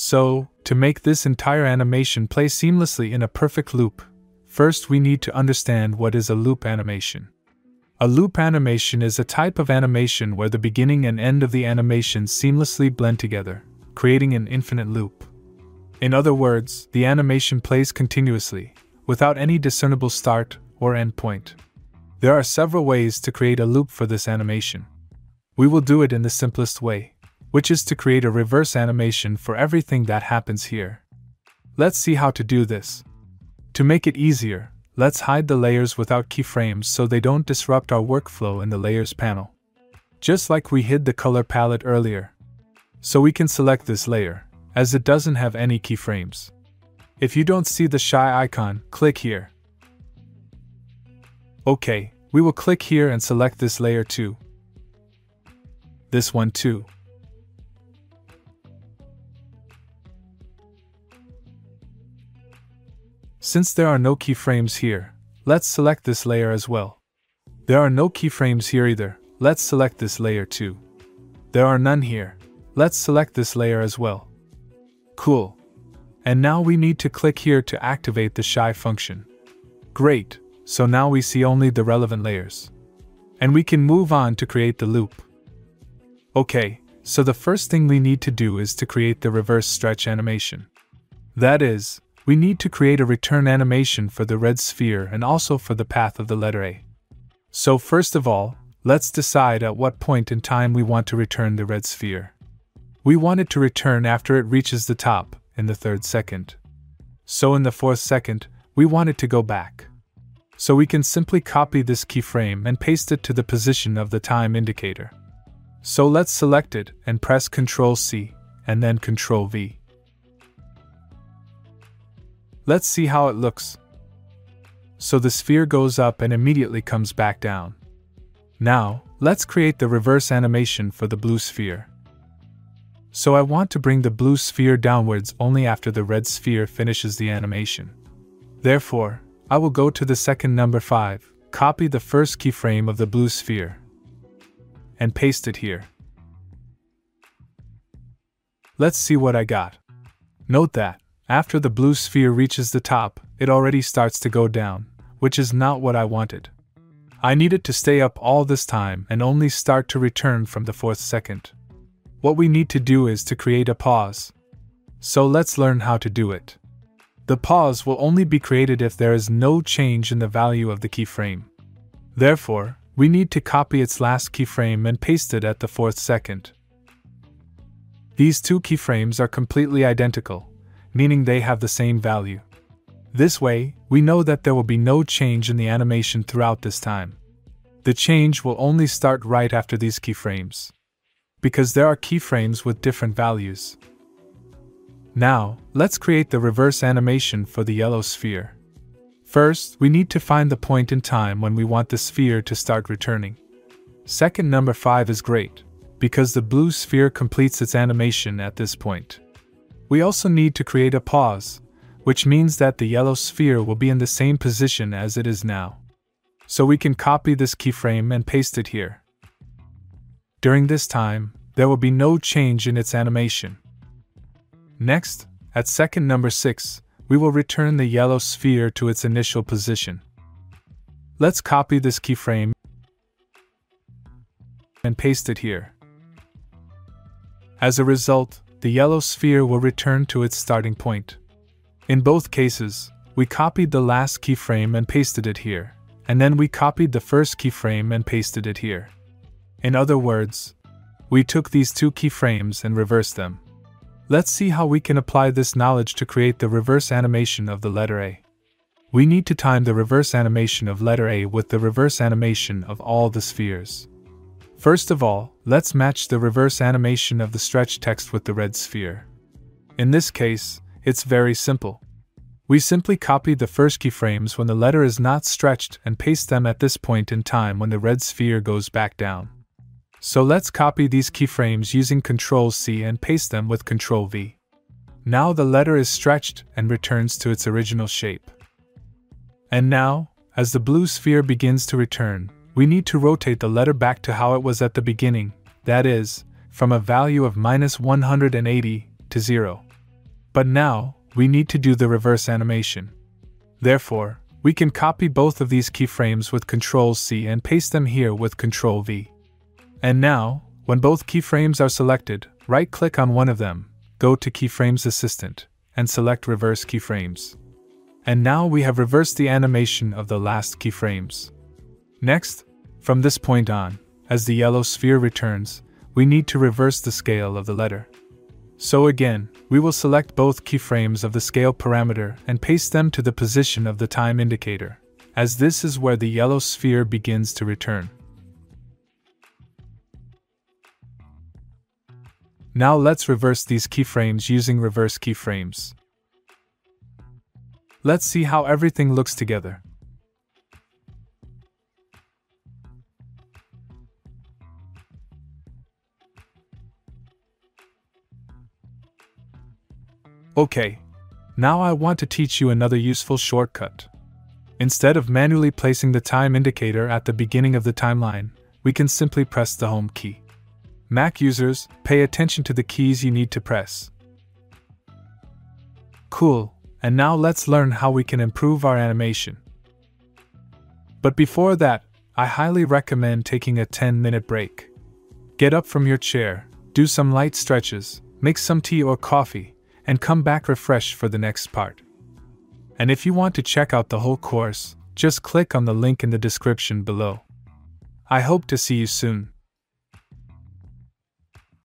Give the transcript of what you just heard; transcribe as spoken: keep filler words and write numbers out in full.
So, to make this entire animation play seamlessly in a perfect loop, first we need to understand what is a loop animation. A loop animation is a type of animation where the beginning and end of the animation seamlessly blend together, creating an infinite loop. In other words, the animation plays continuously, without any discernible start or end point. There are several ways to create a loop for this animation. We will do it in the simplest way, which is to create a reverse animation for everything that happens here. Let's see how to do this. To make it easier, let's hide the layers without keyframes so they don't disrupt our workflow in the layers panel. Just like we hid the color palette earlier. So we can select this layer, as it doesn't have any keyframes. If you don't see the shy icon, click here. Okay, we will click here and select this layer too. This one too. Since there are no keyframes here, let's select this layer as well. There are no keyframes here either, let's select this layer too. There are none here, let's select this layer as well. Cool. And now we need to click here to activate the shy function. Great, so now we see only the relevant layers. And we can move on to create the loop. Okay, so the first thing we need to do is to create the reverse stretch animation. That is, we need to create a return animation for the red sphere and also for the path of the letter A. So first of all, let's decide at what point in time we want to return the red sphere. We want it to return after it reaches the top, in the third second. So in the fourth second, we want it to go back. So we can simply copy this keyframe and paste it to the position of the time indicator. So let's select it and press control C, and then control V. Let's see how it looks. So the sphere goes up and immediately comes back down. Now, let's create the reverse animation for the blue sphere. So I want to bring the blue sphere downwards only after the red sphere finishes the animation. Therefore, I will go to the second number five, copy the first keyframe of the blue sphere, and paste it here. Let's see what I got. Note that, after the blue sphere reaches the top, it already starts to go down, which is not what I wanted. I need it to stay up all this time and only start to return from the fourth second. What we need to do is to create a pause. So let's learn how to do it. The pause will only be created if there is no change in the value of the keyframe. Therefore, we need to copy its last keyframe and paste it at the fourth second. These two keyframes are completely identical, meaning they have the same value. This way, we know that there will be no change in the animation throughout this time. The change will only start right after these keyframes, because there are keyframes with different values. Now, let's create the reverse animation for the yellow sphere. First, we need to find the point in time when we want the sphere to start returning. Second number five is great, because the blue sphere completes its animation at this point. We also need to create a pause, which means that the yellow sphere will be in the same position as it is now. So we can copy this keyframe and paste it here. During this time, there will be no change in its animation. Next, at second number six, we will return the yellow sphere to its initial position. Let's copy this keyframe and paste it here. As a result, the yellow sphere will return to its starting point. In both cases, we copied the last keyframe and pasted it here, and then we copied the first keyframe and pasted it here. In other words, we took these two keyframes and reversed them. Let's see how we can apply this knowledge to create the reverse animation of the letter A. We need to time the reverse animation of letter A with the reverse animation of all the spheres. First of all, let's match the reverse animation of the stretch text with the red sphere. In this case, it's very simple. We simply copy the first keyframes when the letter is not stretched and paste them at this point in time when the red sphere goes back down. So let's copy these keyframes using control C and paste them with control V. Now the letter is stretched and returns to its original shape. And now, as the blue sphere begins to return, we need to rotate the letter back to how it was at the beginning, that is, from a value of minus one hundred eighty to zero. But now, we need to do the reverse animation. Therefore, we can copy both of these keyframes with control C and paste them here with control V. And now, when both keyframes are selected, right-click on one of them, go to Keyframes Assistant, and select Reverse Keyframes. And now we have reversed the animation of the last keyframes. Next, from this point on, as the yellow sphere returns, we need to reverse the scale of the letter. So again, we will select both keyframes of the scale parameter and paste them to the position of the time indicator, as this is where the yellow sphere begins to return. Now let's reverse these keyframes using reverse keyframes. Let's see how everything looks together. Okay, now I want to teach you another useful shortcut. Instead of manually placing the time indicator at the beginning of the timeline, we can simply press the home key. Mac users, pay attention to the keys you need to press. Cool, and now let's learn how we can improve our animation. But before that, I highly recommend taking a ten minute break. Get up from your chair, do some light stretches, make some tea or coffee, and come back refreshed for the next part. And if you want to check out the whole course, just click on the link in the description below. I hope to see you soon.